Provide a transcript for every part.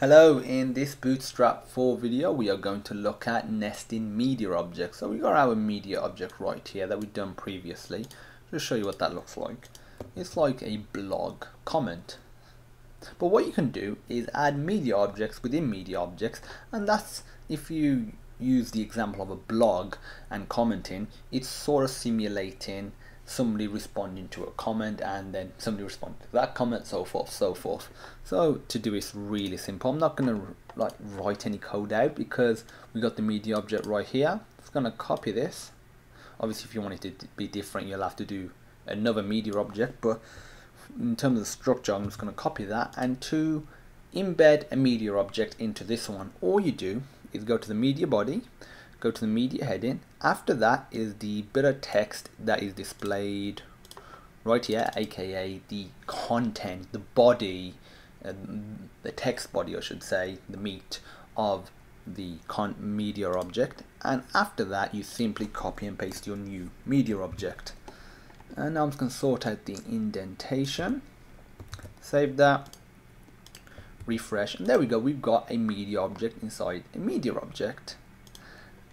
Hello, in this Bootstrap 4 video we are going to look at nesting media objects. So we got our media object right here that we've done previously. Just show you what that looks like. It's like a blog comment. But what you can do is add media objects within media objects, and that's, if you use the example of a blog and commenting, it's sort of simulating somebody responding to a comment and then somebody responding to that comment, so forth, so forth. So to do it's really simple. I'm not going to write any code out because we got the media object right here. It's going to copy this. Obviously, if you want it to be different, you'll have to do another media object, but in terms of the structure, I'm just going to copy that. And to embed a media object into this one, all you do is go to the media body, go to the media heading. After that is the bit of text that is displayed right here, aka the content, the body, the text body I should say, the meat of the media object. And after that you simply copy and paste your new media object. And now I'm just going to sort out the indentation, save that, refresh, and there we go, we've got a media object inside a media object.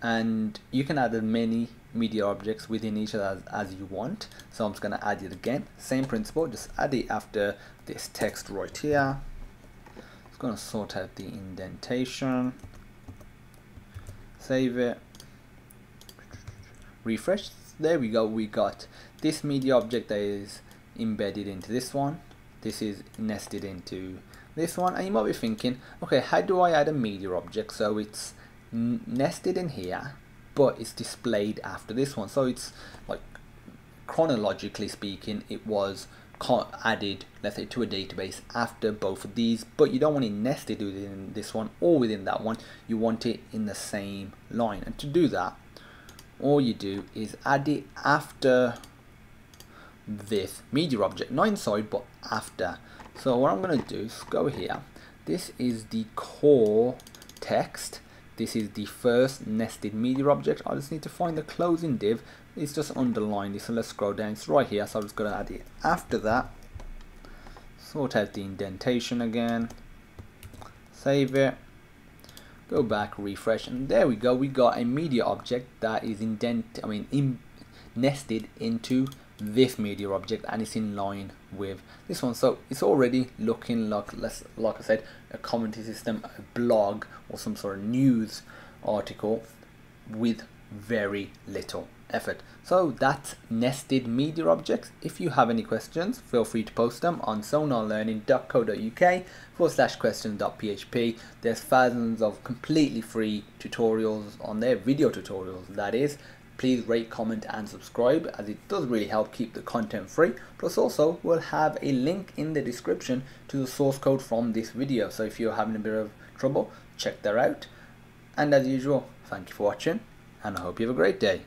And you can add as many media objects within each other as you want. So I'm just going to add it again, same principle, just add it after this text right here. It's going to sort out the indentation, save it, refresh. There we go, we got this media object that is embedded into this one. This is nested into this one. And you might be thinking, okay, how do I add a media object so it's nested in here but it's displayed after this one? So it's like, chronologically speaking, it was added, let's say, to a database after both of these, but you don't want it nested within this one or within that one. You want it in the same line. And to do that, all you do is add it after this media object, not inside but after. So what I'm going to do is go here, this is the core text, this is the first nested media object. I just need to find the closing div. It's just underlined, so let's scroll down, it's right here, so I'm just going to add it after that, sort out the indentation again, save it, go back, refresh, and there we go, we got a media object that is nested into this media object, and it's in line with this one. So it's already looking like I said, a commentary system, a blog, or some sort of news article with very little effort. So that's nested media objects. If you have any questions, feel free to post them on sonarlearning.co.uk/question.php. There's thousands of completely free tutorials on there, video tutorials that is. Please rate, comment and subscribe, as it does really help keep the content free. Plus also, we'll have a link in the description to the source code from this video, so if you're having a bit of trouble, check that out. And as usual, thank you for watching and I hope you have a great day.